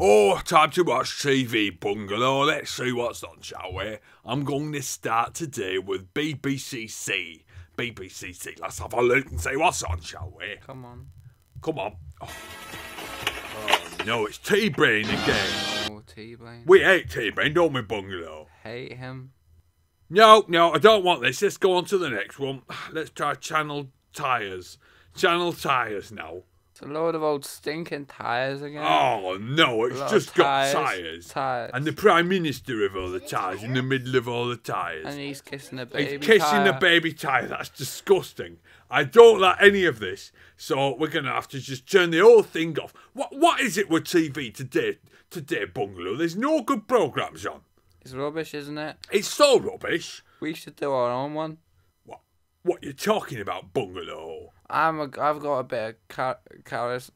Oh, time to watch TV, Bungalow. Let's see what's on, shall we? I'm going to start today with BBCC. BBCC, let's have a look and see what's on, shall we? Come on. Come on. Oh, oh no, it's T-Brain again. Oh, T-Brain. We hate T-Brain, don't we, Bungalow? Hate him. No, no, I don't want this. Let's go on to the next one. Let's try Channel Tires. Channel Tires now. It's a load of old stinking tires again. Oh, no, it's just got tires. Tires. And the Prime Minister of all the tires in the middle of all the tires. And he's kissing a baby tire. He's kissing a baby tire. That's disgusting. I don't like any of this. So we're going to have to just turn the whole thing off. What is it with TV today, Bungalow? There's no good programmes on. It's rubbish, isn't it? It's so rubbish. We should do our own one. What? What you talking about, Bungalow? I've got a bit of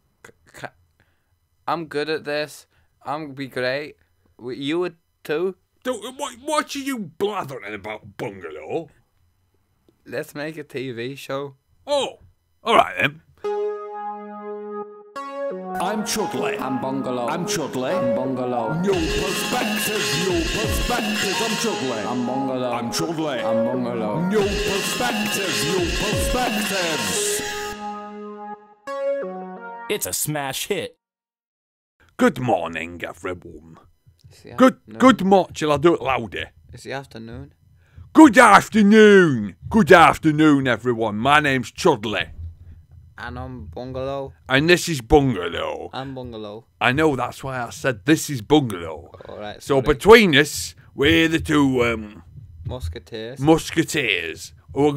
I'm good at this. I'm gonna be great. You would too. What are you blathering about, Bungalow? Let's make a TV show. Oh, all right then. I'm Chudley. I'm Bungalow. I'm Chudley. I'm Bungalow. New perspective. New perspective. I'm Chudley. I'm Bungalow. I'm Chudley. I'm Bungalow. New perspective. New perspectives. It's a smash hit. Good morning, everyone. Good morning. Shall I do it louder? It's the afternoon. Good afternoon. Good afternoon, everyone. My name's Chudley. And I'm Bungalow. And this is Bungalow. I'm Bungalow. I know, that's why I said this is Bungalow. Alright. So between us, we're the two Musketeers. Musketeers. Who are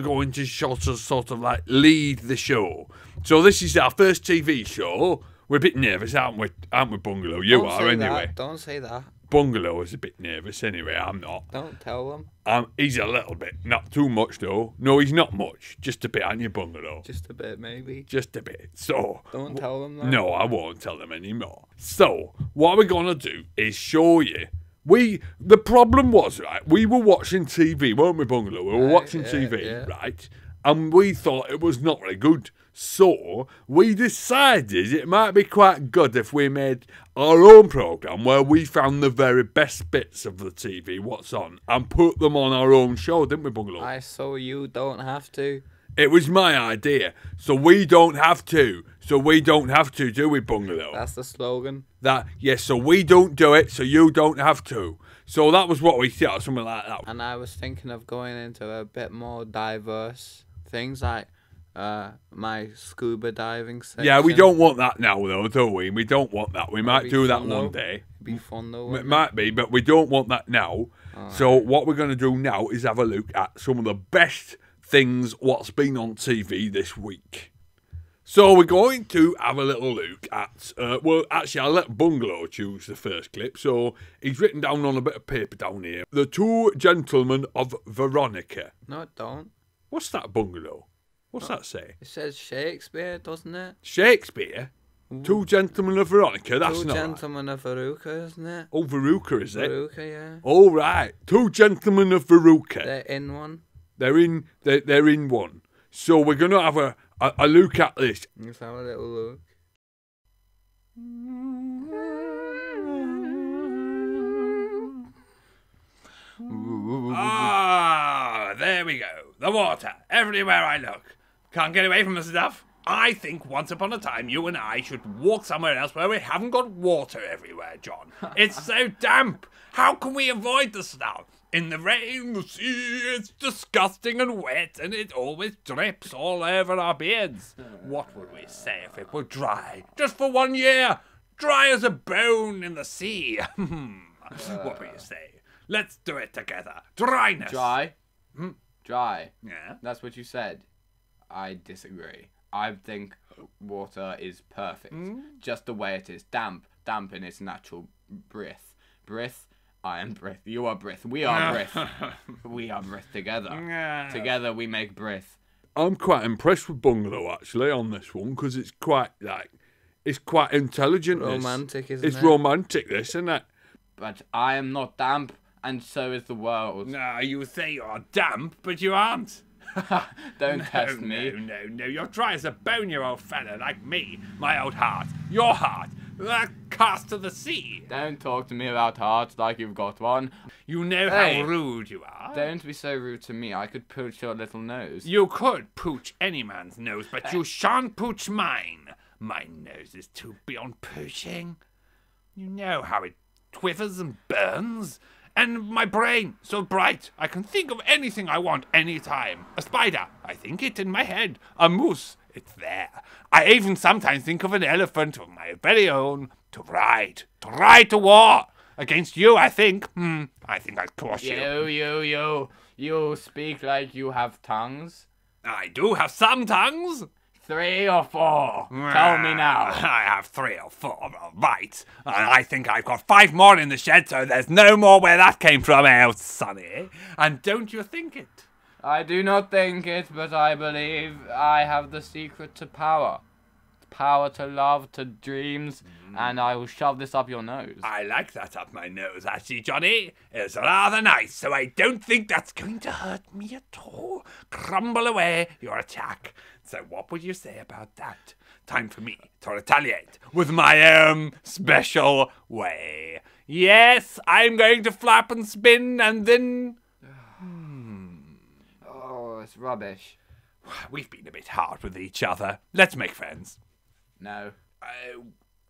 going to sort of like lead the show. So this is our first TV show. We're a bit nervous, aren't we, Bungalow? You are anyway. Don't say that. Bungalow is a bit nervous anyway, I'm not. Don't tell him. He's a little bit, not too much though. No, he's not much, just a bit, aren't you, Bungalow? Just a bit, maybe. Just a bit, so... Don't tell him that. No, I won't tell him anymore. So, what we're going to do is show you... The problem was, right, we were watching TV, weren't we, Bungalow? We were watching TV, right? And we thought it was not really good. So, we decided it might be quite good if we made our own programme where we found the very best bits of the TV, what's on, and put them on our own show, didn't we, Bungalow? So you don't have to. It was my idea. So we don't have to. So we don't have to, do we, Bungalow? That's the slogan. Yes, so we don't do it, so you don't have to. So that was what we thought, something like that. And I was thinking of going into a bit more diverse things like... my scuba diving section. Yeah, we don't want that now, though, do we? We don't want that. We might do that one day. It'd be fun, though. It might be, but we don't want that now. So what we're going to do now is have a look at some of the best things what's been on TV this week. So we're going to have a little look at... well, actually, I'll let Bungalow choose the first clip. So he's written down on a bit of paper down here. The Two Gentlemen of Veronica. No, don't. What's that, Bungalow? What's that say? It says Shakespeare, doesn't it? Shakespeare? Ooh. Two Gentlemen of Veronica, that's not Two Gentlemen of Veruca, isn't it? Oh, Veruca, is it? Veruca, yeah. Oh, right. Two Gentlemen of Veruca. They're in one. They're in one. So we're going to have a look at this. Let's have a little look. Ah, there we go. The water, everywhere I look. Can't get away from the stuff. I think once upon a time you and I should walk somewhere else where we haven't got water everywhere, John. It's so damp. How can we avoid the snow? In the rain, the sea, it's disgusting and wet and it always drips all over our beards. What would we say if it were dry? Just for 1 year. Dry as a bone in the sea. What would you say? Let's do it together. Dryness. Dry. Hmm? Dry. Yeah. That's what you said. I disagree. I think water is perfect. Just the way it is. Damp. Damp in its natural breath. Breath. I am breath. You are breath. We are breath. We are breath together. Together we make breath. I'm quite impressed with Bungalow, actually, on this one, because it's quite, like, it's quite intelligent. Romantic, isn't it? It's romantic, this, isn't it? But I am not damp. And so is the world. No, you say you are damp, but you aren't. Don't test me. No, no, no. You're dry as a bone, you old fella, like me. My old heart. Your heart. cast to the sea. Don't talk to me about hearts like you've got one. You know how rude you are. Don't be so rude to me. I could pooch your little nose. You could pooch any man's nose, but you shan't pooch mine. My nose is too beyond pooching. You know how it quivers and burns. And my brain, so bright, I can think of anything I want anytime. A spider, I think it in my head. A moose, it's there. I even sometimes think of an elephant of my very own to ride to war. Against you, I think. I think I'd crush you. You speak like you have tongues. I do have some tongues. 3 or 4. Tell me now. I have 3 or 4, right. And I think I've got 5 more in the shed, so there's no more where that came from, out, Sonny. And don't you think it? I do not think it, but I believe I have the secret to power. Power to love, to dreams, and I will shove this up your nose. I like that up my nose, actually, Johnny. It's rather nice, so I don't think that's going to hurt me at all. Crumble away your attack. So what would you say about that? Time for me to retaliate with my own special way. Yes, I'm going to flap and spin and then... Oh, it's rubbish. We've been a bit hard with each other. Let's make friends. No. Oh,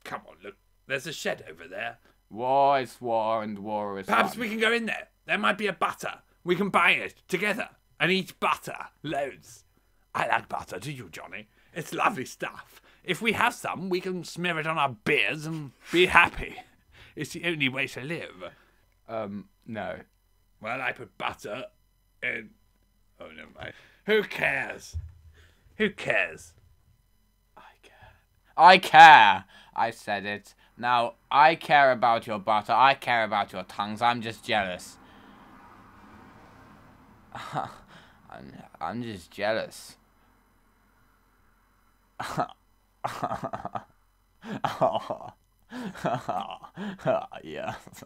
come on, look. There's a shed over there. War is war and war is Perhaps we can go in there. There might be a butter. We can buy it together and eat butter. Loads. I like butter, do you, Johnny? It's lovely stuff. If we have some, we can smear it on our beards and be happy. It's the only way to live. No. Well, I put butter in... Oh, never mind. Who cares? Who cares? I care. I said it. Now, I care about your butter. I care about your tongues. I'm just jealous. I'm just jealous. Yes.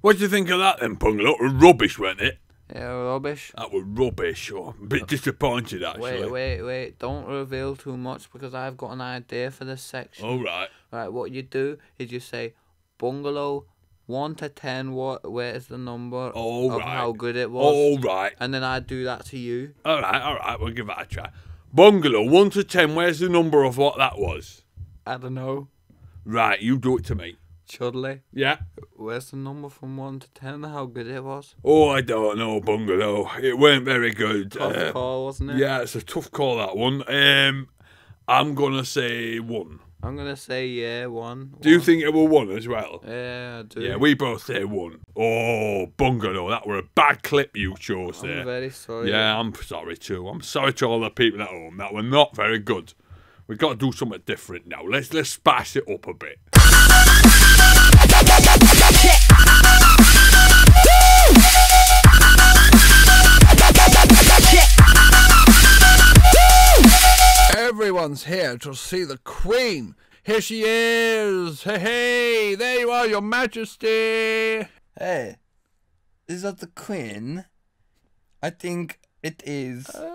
What do you think of that then, Bungalow? Rubbish, wasn't it? Yeah, rubbish. That was rubbish. Oh, a bit disappointed, actually. Wait. Don't reveal too much because I've got an idea for this section. All right. Right, what you do is you say, Bungalow, 1 to 10, where is the number of how good it was? All right. And then I do that to you. All right. We'll give that a try. Bungalow, 1 to 10, where's the number of what that was? I don't know. Right, you do it to me. Chudley? Yeah? Where's the number from 1 to 10, how good it was? Oh, I don't know, Bungalow. It weren't very good. Tough call, wasn't it? Yeah, it's a tough call, that one. I'm going to say 1. I'm going to say, yeah, 1. Do you think it were 1 as well? Yeah, I do. Yeah, we both say 1. Oh, Bungalow, that were a bad clip you chose there. I'm very sorry. Yeah, I'm sorry too. I'm sorry to all the people at home. That were not very good. We've got to do something different now. Let's spice it up a bit. Everyone's here to see the Queen. Here she is. Hey, hey, there you are, Your Majesty. Hey, is that the Queen? I think it is. Hello.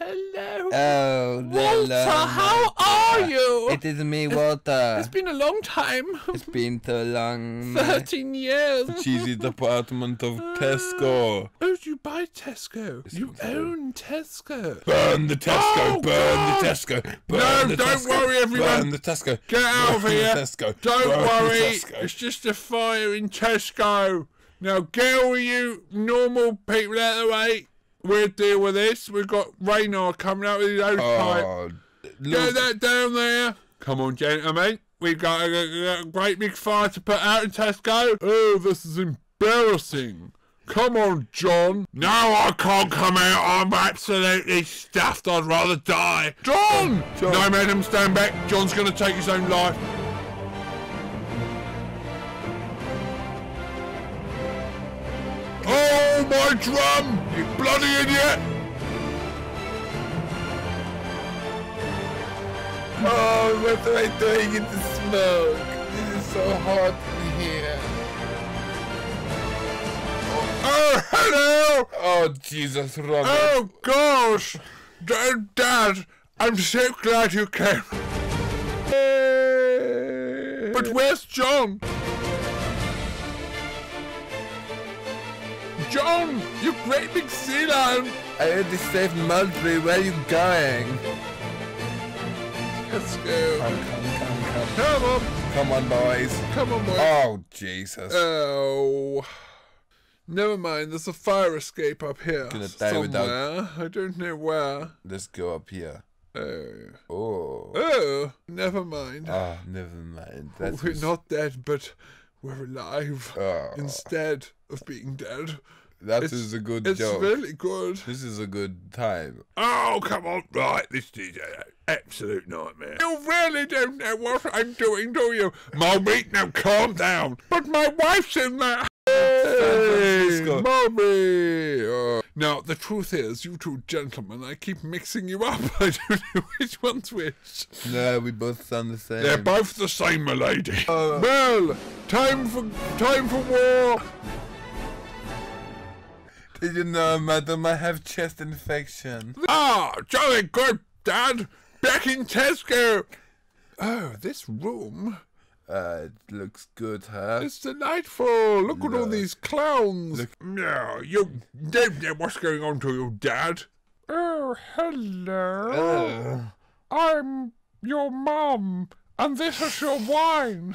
Oh, Walter, how are you? It is me, Walter. It's been a long time. It's been so long. 13 years. Cheesy department of Tesco. Oh, you buy Tesco? You own Tesco. Burn the Tesco. Oh, burn the Tesco. Burn the Tesco. No, don't worry, everyone. Burn the Tesco. Get out of here. Tesco. Don't worry. It's just a fire in Tesco. Now, get all you normal people out of the way. We'll deal with this. We've got Raynor coming out with his own pipe. Get that down there. Come on, gentlemen. We've got a great big fire to put out in Tesco. Oh, this is embarrassing. Come on, John. No, I can't come out. I'm absolutely stuffed. I'd rather die. John! John. No, madam, stand back. John's going to take his own life. Oh, my drum! You bloody idiot! Oh, what am I doing in the smoke? This is so hot in here. Oh, hello! Oh, Jesus, Robert. Oh, gosh! Dad, I'm so glad you came. But where's John? John, you great big sea lion! I already saved Mulberry. Where are you going? Let's go. Come. Come on. Come on, boys. Come on, boys. Oh, Jesus. Oh. Never mind. There's a fire escape up here. Gonna die somewhere. Without... I don't know where. Let's go up here. Oh. Oh. Never mind. Ah, never mind. That's we're not dead, but we're alive. Oh. Instead of being dead. That is a good joke. It's really good. This is a good time. Oh, come on. Right, this is an absolute nightmare. You really don't know what I'm doing, do you? Mommy, now calm down. But my wife's in there. Hey, Mommy. Oh. Now, the truth is, you two gentlemen, I keep mixing you up. I don't know which one's which. No, we both sound the same. They're both the same, my lady. Well, time for war. Did you know, madam, I have chest infection? Ah, oh, jolly good, Dad. Back in Tesco. Oh, this room. It looks good, huh? It's delightful. Look at all these clowns. No, you don't know what's going on to you, Dad. Oh, hello. I'm your mum, and this is your wine,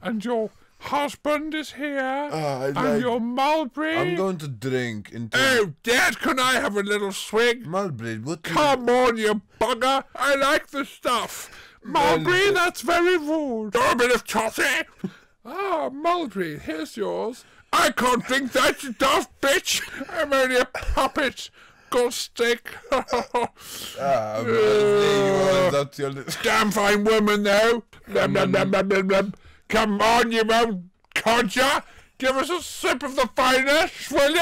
and your... husband is here, and your Mulberry. I'm going to drink into... Oh, Dad, can I have a little swig? Mulberry, what... Come on, you bugger. I like the stuff. Mulberry, that's very rude. You're a bit of toffee. Ah, Mulberry, here's yours. I can't drink that, you daft bitch. I'm only a puppet. God stick. Damn fine woman, though. Come on, you old codger! Give us a sip of the finest, will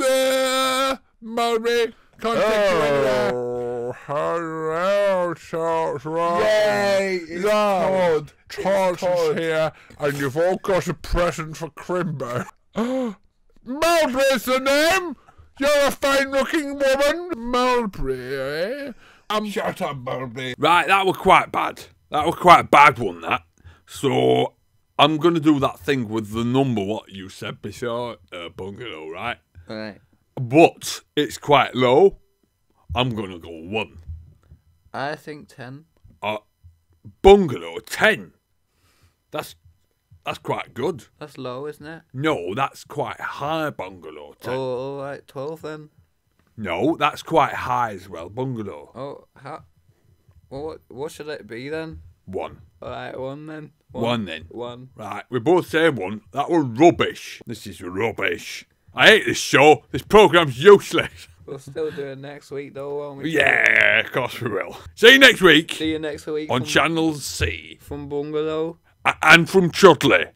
you? Mulberry, can't take you anywhere. Oh, hello, Charles. Yay, it's Todd. Todd is here, and you've all got a present for Crimbo. Mulberry's the name? You're a fine-looking woman. Mulberry, eh? Shut up, Mulberry. Right, that was quite bad. That was quite a bad one, that. So, I'm going to do that thing with the number, what you said before, Bungalow, right? Right. But, it's quite low. I'm going to go 1. I think 10. Bungalow, 10. That's quite good. That's low, isn't it? No, that's quite high, Bungalow, 10. Oh, like 12 then? No, that's quite high as well, Bungalow. Oh, how? Well, what should it be then? 1. Alright, 1 then. 1 then. 1. Right, we both say 1. That was rubbish. This is rubbish. I hate this show. This programme's useless. We'll still do it next week though, won't we? Yeah, of course we will. See you next week. See you next week. On Channel C. From Bungalow. And from Chudley.